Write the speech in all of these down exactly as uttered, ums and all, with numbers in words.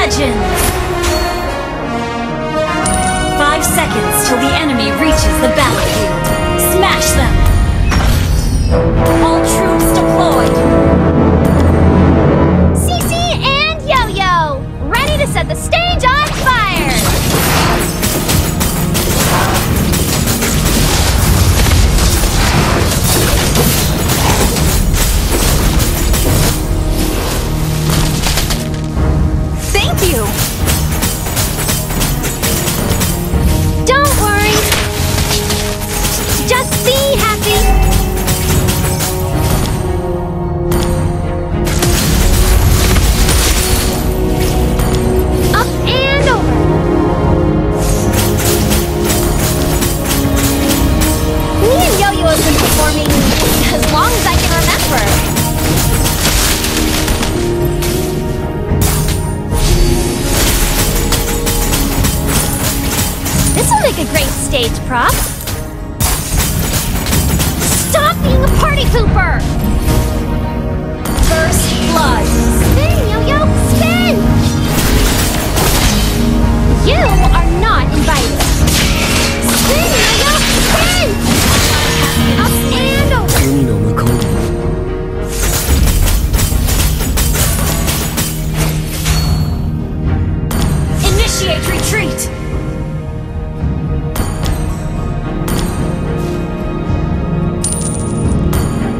Legends! Five seconds till the enemy reaches the battlefield. Smash them! All troops deployed! C C and Yo-Yo, ready to set the stage on fire! Thank you! Don't worry! Just be happy! Up and over! Me and Yo-Yo have been performing as long as I can remember. Like a great stage prop. Stop being a party pooper! First blood. Spin, Yo-Yo, spin! You are not invited. Spin, Yo-Yo, spin! Up and over. Initiate retreat! Killing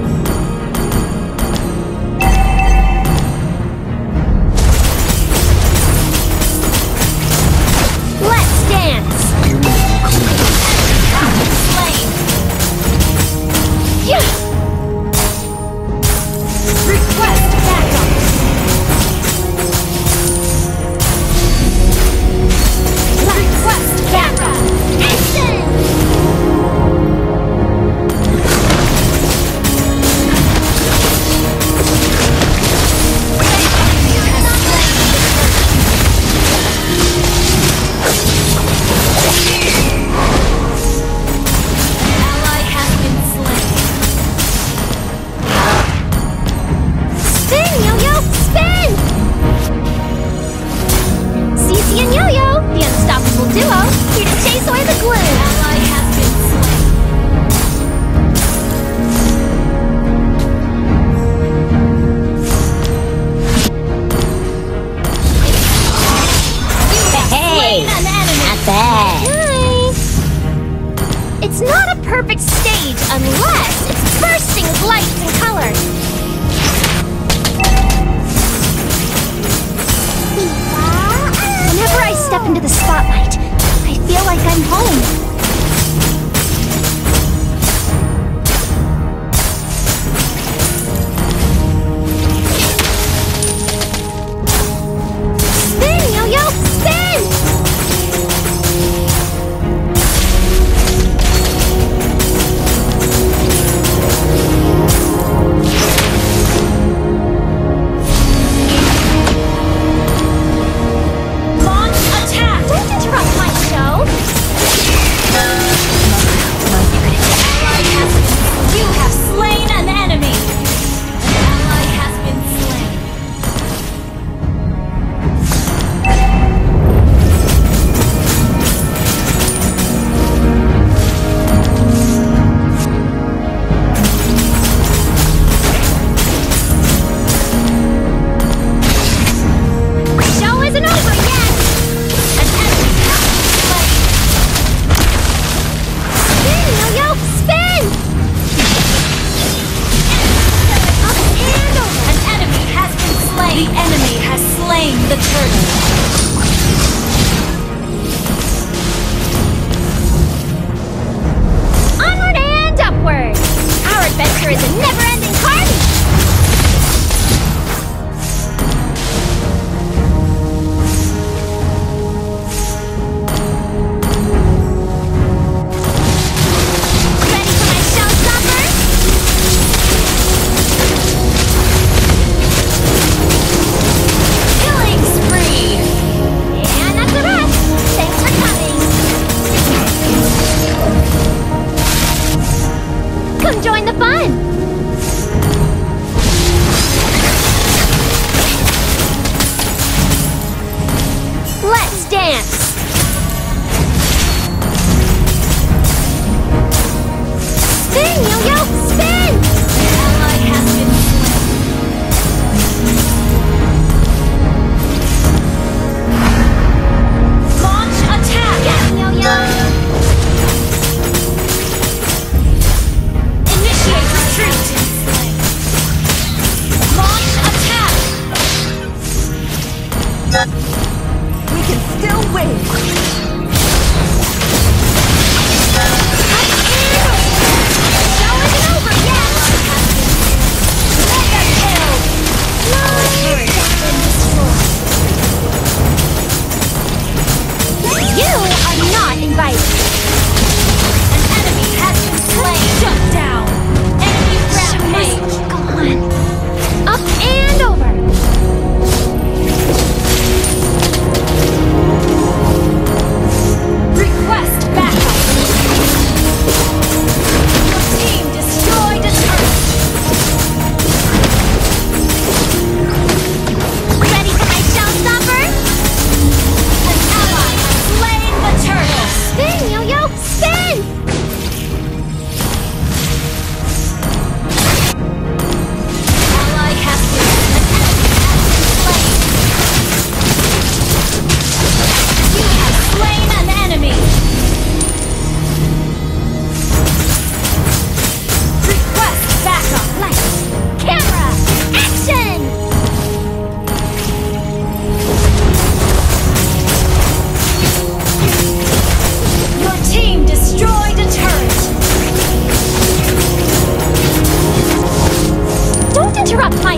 spree!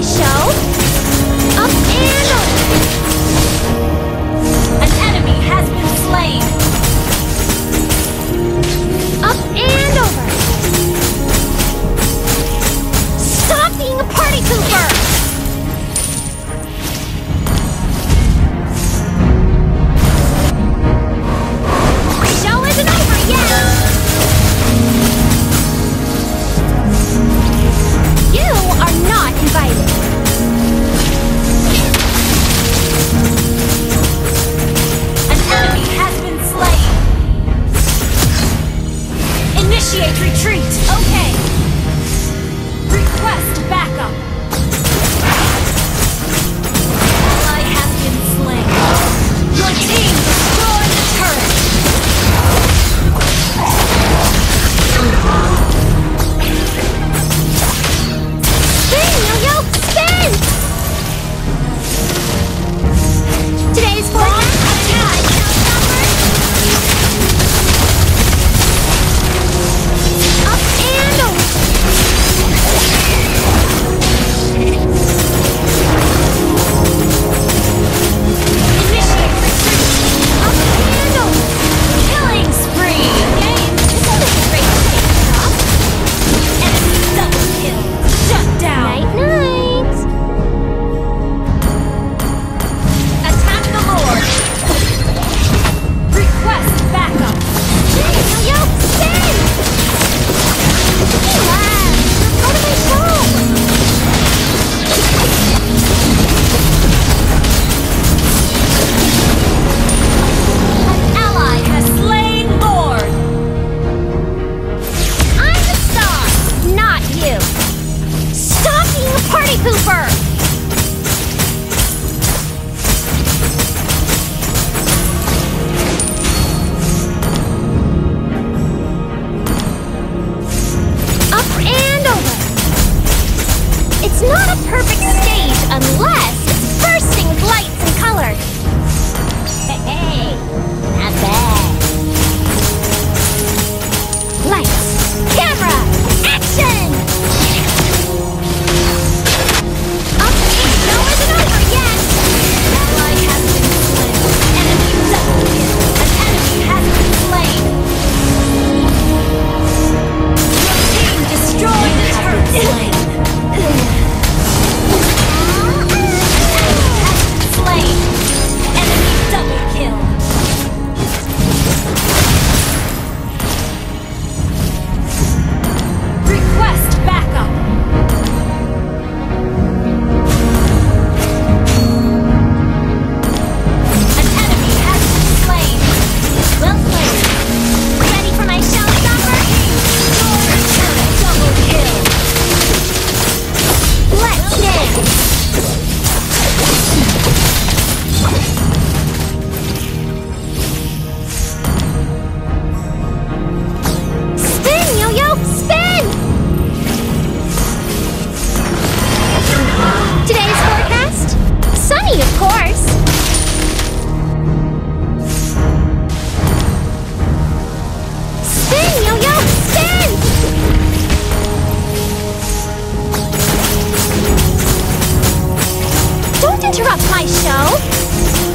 show. Up and up. An enemy has been slain. Up and over. Stop being a party pooper. The show isn't over yet. Retreat! Okay! Request backup! Ally has been slain! Your team destroyed the turret! Spin, yo-yo! Spin! Today's forecast attack! Interrupt my show! Get him, yo-yo!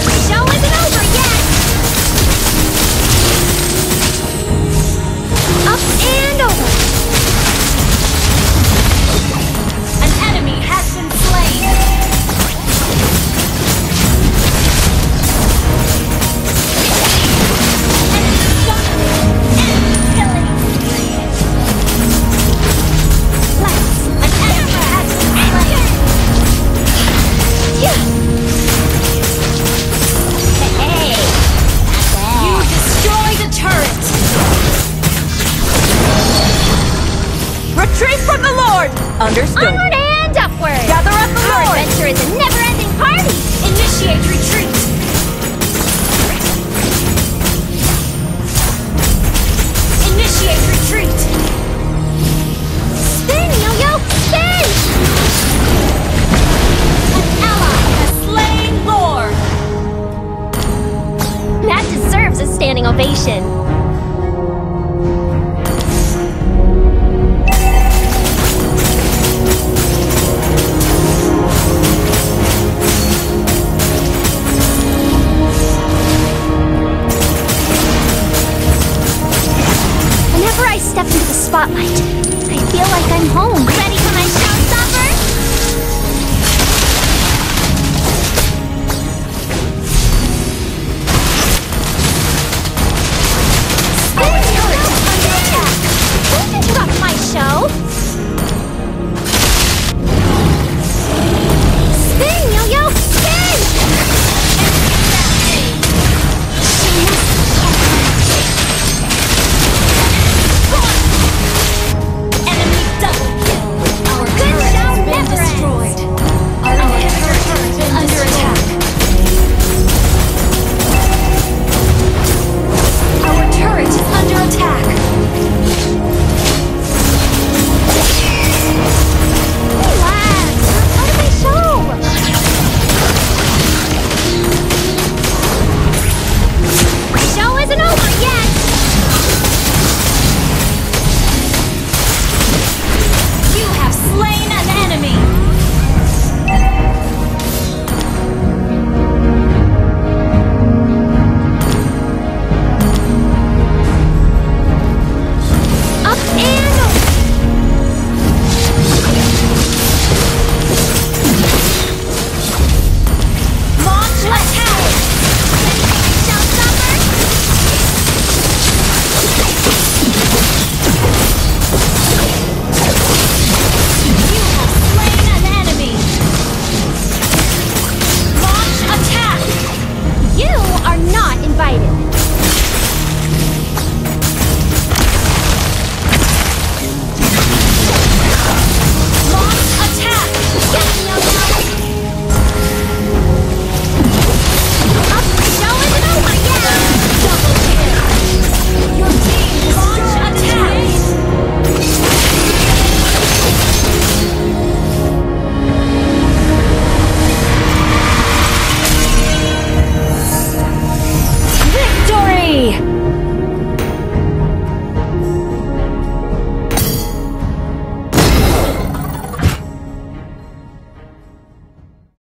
The show isn't over yet! Up and over! An enemy has been slain! Retreat from the Lord! Understood. Onward and upward! Gather up the Lord! Our adventure is a never-ending party! Initiate retreat! Initiate retreat! Spin, yo-yo! Spin! An ally has slain Lord! salvation. Whenever I step into the spotlight,